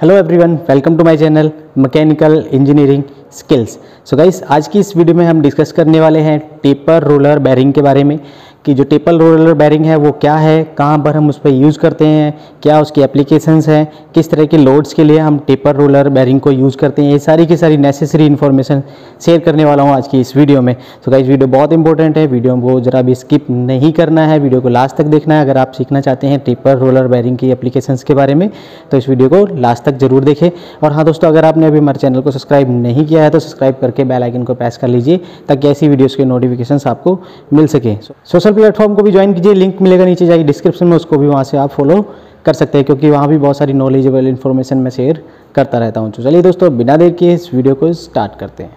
Hello everyone, welcome to my channel mechanical engineering skills. So guys, आज की इस video में हम डिस्कस करने वाले हैं टेपर रोलर बेयरिंग के बारे में कि जो टेपर रोलर बेयरिंग है वो क्या है, कहाँ पर हम उस पर यूज़ करते हैं, क्या उसकी एप्लीकेशंस हैं, किस तरह के लोड्स के लिए हम टेपर रोलर बेयरिंग को यूज़ करते हैं। ये सारी की सारी नेसेसरी इन्फॉर्मेशन शेयर करने वाला हूँ आज की इस वीडियो में। सो गाइस, वीडियो बहुत इंपॉर्टेंट है, वीडियो को ज़रा भी स्किप नहीं करना है, वीडियो को लास्ट तक देखना है। अगर आप सीखना चाहते हैं टेपर रोलर बेयरिंग की एप्लीकेशंस के बारे में तो इस वीडियो को लास्ट तक ज़रूर देखें। और हाँ दोस्तों, अगर आपने अभी हमारे चैनल को सब्सक्राइब नहीं किया है तो सब्सक्राइब करके बेल आइकन को प्रेस कर लीजिए ताकि ऐसी वीडियोज़ के नोटिफिकेशंस आपको मिल सके। सोशल प्लेटफॉर्म को भी ज्वाइन कीजिए, लिंक मिलेगा नीचे जाइए डिस्क्रिप्शन में, उसको भी वहाँ से आप फॉलो कर सकते हैं क्योंकि वहाँ भी बहुत सारी नॉलेजेबल इन्फॉर्मेशन मैं शेयर करता रहता हूँ। तो चलिए दोस्तों, बिना देर किए इस वीडियो को स्टार्ट करते हैं।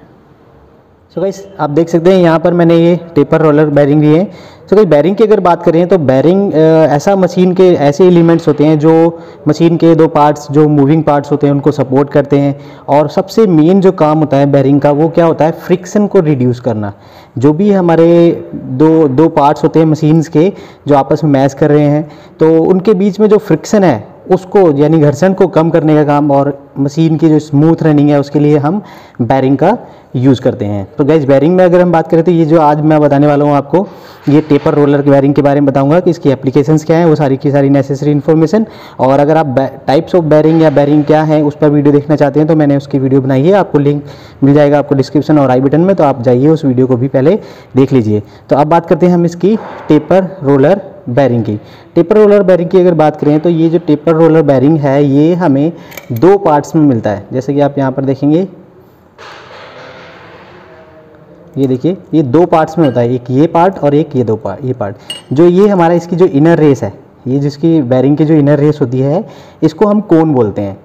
सो गाइस, आप देख सकते हैं यहाँ पर मैंने ये टेपर रोलर बेयरिंग ली है। सो गाइस, बेयरिंग की अगर बात करें तो बेयरिंग ऐसा मशीन के ऐसे एलिमेंट्स होते हैं जो मशीन के दो पार्ट्स, जो मूविंग पार्ट्स होते हैं, उनको सपोर्ट करते हैं। और सबसे मेन जो काम होता है बेयरिंग का वो क्या होता है, फ्रिक्शन को रिड्यूस करना। जो भी हमारे दो पार्ट्स होते हैं मशीन्स के जो आपस में मैश कर रहे हैं तो उनके बीच में जो फ्रिक्शन है उसको, यानी घर्षण को कम करने का काम और मशीन की जो स्मूथ रनिंग है उसके लिए हम बेयरिंग का यूज़ करते हैं। तो गाइस, बेयरिंग में अगर हम बात करें तो ये जो आज मैं बताने वाला हूँ आपको, ये टेपर रोलर बेयरिंग के बारे में बताऊँगा कि इसकी एप्लीकेशंस क्या हैं, वो सारी की सारी नेसेसरी इन्फॉर्मेशन। और अगर आप टाइप्स ऑफ बेयरिंग या बेयरिंग क्या है उस पर वीडियो देखना चाहते हैं तो मैंने उसकी वीडियो बनाई है, आपको लिंक मिल जाएगा आपको डिस्क्रिप्शन और आई बटन में, तो आप जाइए उस वीडियो को भी पहले देख लीजिए। तो अब बात करते हैं हम इसकी टेपर रोलर बेयरिंग की। टेपर रोलर बेयरिंग की अगर बात करें तो ये जो टेपर रोलर बेयरिंग है ये हमें दो पार्ट्स में मिलता है। जैसे कि आप यहाँ पर देखेंगे, ये देखिए, ये दो पार्ट्स में होता है, एक ये पार्ट और एक ये पार्ट। जो ये हमारा इसकी जो इनर रेस है, ये जिसकी बेयरिंग की जो इनर रेस होती है इसको हम कोन बोलते हैं।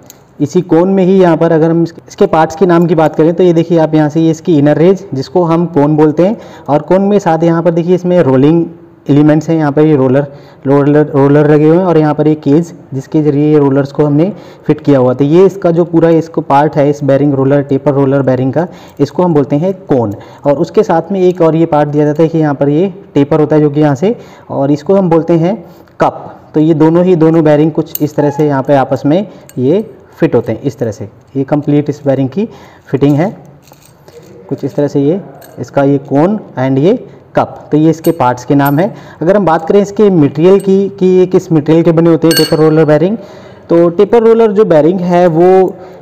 इसी कोन में ही यहाँ पर अगर हम इसके पार्ट्स के नाम की बात करें तो ये देखिए आप यहाँ से, ये इसकी इनर रेस जिसको हम कोन बोलते हैं। और कोन में साथ यहाँ पर देखिए इसमें रोलिंग एलिमेंट्स हैं, यहाँ पर ये रोलर लगे हुए हैं और यहाँ पर ये केज जिसके जरिए ये रोलर्स को हमने फिट किया हुआ। तो ये इसका जो पूरा इसको पार्ट है इस bearing roller, taper roller bearing का, इसको हम बोलते हैं कोन। और उसके साथ में एक और ये पार्ट दिया जाता है कि यहाँ पर ये टेपर होता है जो कि यहाँ से, और इसको हम बोलते हैं कप। तो ये दोनों बेयरिंग कुछ इस तरह से यहाँ पर आपस में ये फिट होते हैं। इस तरह से ये कंप्लीट इस बेयरिंग की फिटिंग है, कुछ इस तरह से ये इसका ये कोन एंड ये कप। तो ये इसके पार्ट्स के नाम है। अगर हम बात करें इसके मटेरियल की कि ये किस मटेरियल के बने होते हैं टेपर रोलर बेयरिंग, तो टेपर रोलर जो बेयरिंग है वो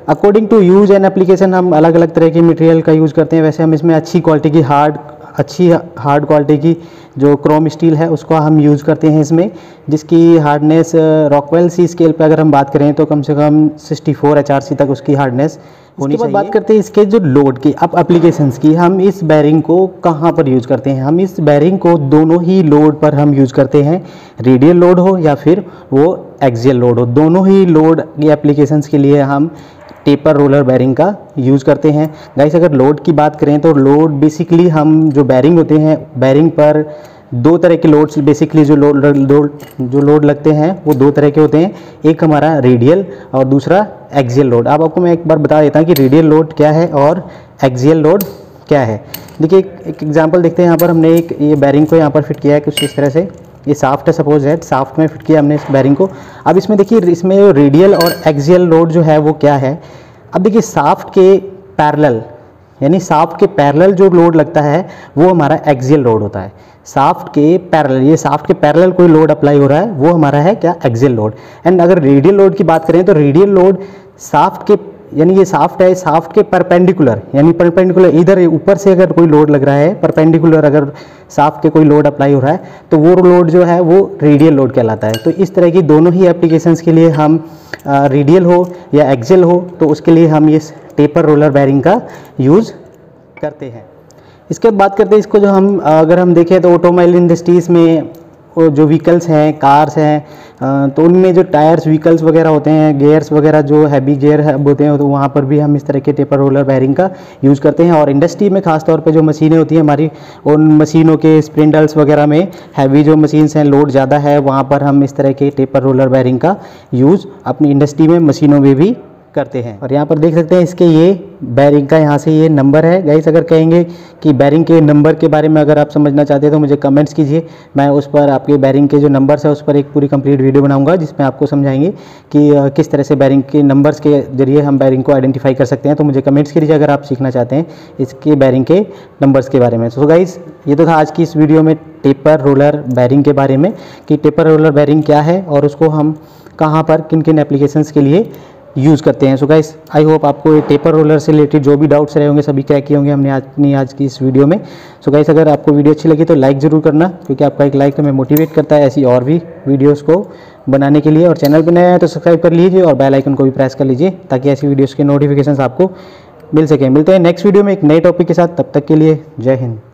according to use and application हम अलग अलग तरह के मटेरियल का यूज़ करते हैं। वैसे हम इसमें अच्छी हार्ड क्वालिटी की जो क्रोम स्टील है उसको हम यूज़ करते हैं इसमें, जिसकी हार्डनेस रॉकवेल सी स्केल पर अगर हम बात करें तो कम से कम 64 HRC तक उसकी हार्डनेस होनी चाहिए। बात करते हैं इसके जो लोड की, अब एप्लीकेशंस की, हम इस बेयरिंग को कहाँ पर यूज़ करते हैं। हम इस बेयरिंग को दोनों ही लोड पर हम यूज़ करते हैं, रेडियल लोड हो या फिर वो एक्सियल लोड हो, दोनों ही लोड की एप्लीकेशंस के लिए हम टेपर रोलर बेयरिंग का यूज़ करते हैं। गाइस, अगर लोड की बात करें तो लोड बेसिकली हम जो बेयरिंग होते हैं, बेयरिंग पर दो तरह के लोड्स बेसिकली जो लोड लगते हैं वो दो तरह के होते हैं, एक हमारा रेडियल और दूसरा एक्सियल लोड। अब आपको मैं एक बार बता देता हूँ कि रेडियल लोड क्या है और एक्सियल लोड क्या है। देखिए एक एग्जाम्पल देखते हैं। यहाँ पर हमने एक ये बेयरिंग को यहाँ पर फिट किया है कुछ इस तरह से, ये साफ्ट है, सपोज है साफ्ट में फिट किया हमने इस बेयरिंग को। अब इसमें देखिए इसमें रेडियल और एक्सियल लोड जो है वो क्या है। अब देखिए साफ्ट के पैरेलल, यानी साफ्ट के पैरेलल जो लोड लगता है वो हमारा एक्सियल लोड होता है। साफ्ट के पैरेलल, ये साफ्ट के पैरेलल कोई लोड अप्लाई हो रहा है वो हमारा है क्या, एक्सियल लोड। एंड अगर रेडियल लोड की बात करें तो रेडियल लोड साफ्ट के, यानी ये साफ्ट है, साफ्ट के परपेंडिकुलर, यानी परपेंडिकुलर इधर ऊपर से अगर कोई लोड लग रहा है, परपेंडिकुलर अगर साफ्ट के कोई लोड अप्लाई हो रहा है तो वो लोड जो है वो रेडियल लोड कहलाता है। तो इस तरह की दोनों ही एप्लीकेशंस के लिए हम रेडियल हो या एक्सियल हो तो उसके लिए हम ये टेपर रोलर बेयरिंग का यूज़ करते हैं। इसके बाद बात करते हैं इसको जो हम अगर हम देखें तो ऑटोमोबाइल इंडस्ट्रीज़ में जो व्हीकल्स हैं, कार्स हैं, तो उनमें जो टायर्स, व्हीकल्स वगैरह होते हैं, गियर्स वगैरह जो हैवी गियर होते हैं तो वहाँ पर भी हम इस तरह के टेपर रोलर बेयरिंग का यूज़ करते हैं। और इंडस्ट्री में खासतौर पे जो मशीनें होती हैं हमारी, उन मशीनों के स्प्रिंडल्स वगैरह में हैवी जो मशीन्स हैं, लोड ज़्यादा है, वहाँ पर हम इस तरह के टेपर रोलर बेयरिंग का यूज़ अपनी इंडस्ट्री में मशीनों में भी करते हैं। और यहाँ पर देख सकते हैं इसके ये बैरिंग का यहाँ से ये नंबर है। गाइस अगर कहेंगे कि बैरिंग के नंबर के बारे में अगर आप समझना चाहते हैं तो मुझे कमेंट्स कीजिए, मैं उस पर आपके बैरिंग के जो नंबर्स है उस पर एक पूरी कंप्लीट वीडियो बनाऊंगा जिसमें आपको समझाएंगे कि किस तरह से बैरिंग के नंबर्स के जरिए हम बैरिंग को आइडेंटिफाई कर सकते हैं। तो मुझे कमेंट्स कीजिए अगर आप सीखना चाहते हैं इसके बैरिंग के नंबर्स के बारे में। सो गाइस ये तो था आज की इस वीडियो में टेपर रोलर बेयरिंग के बारे में कि टेपर रोलर बेयरिंग क्या है और उसको हम कहाँ पर किन किन एप्लीकेशंस के लिए यूज़ करते हैं। सो गाइस आई होप आपको ये टेपर रोलर से रिलेटेड जो भी डाउट्स रहे होंगे सभी क्लियर किए होंगे हमने आज की इस वीडियो में। सो गाइस अगर आपको वीडियो अच्छी लगी तो लाइक ज़रूर करना, क्योंकि आपका एक लाइक हमें मोटिवेट करता है ऐसी और भी वीडियोज़ को बनाने के लिए। और चैनल पर नया है तो सब्सक्राइब कर लीजिए और बेल आइकन को भी प्रेस कर लीजिए ताकि ऐसी वीडियोज़ के नोटिफिकेशन आपको मिल सकें। मिलते हैं नेक्स्ट वीडियो में एक नए टॉपिक के साथ, तब तक के लिए जय हिंद।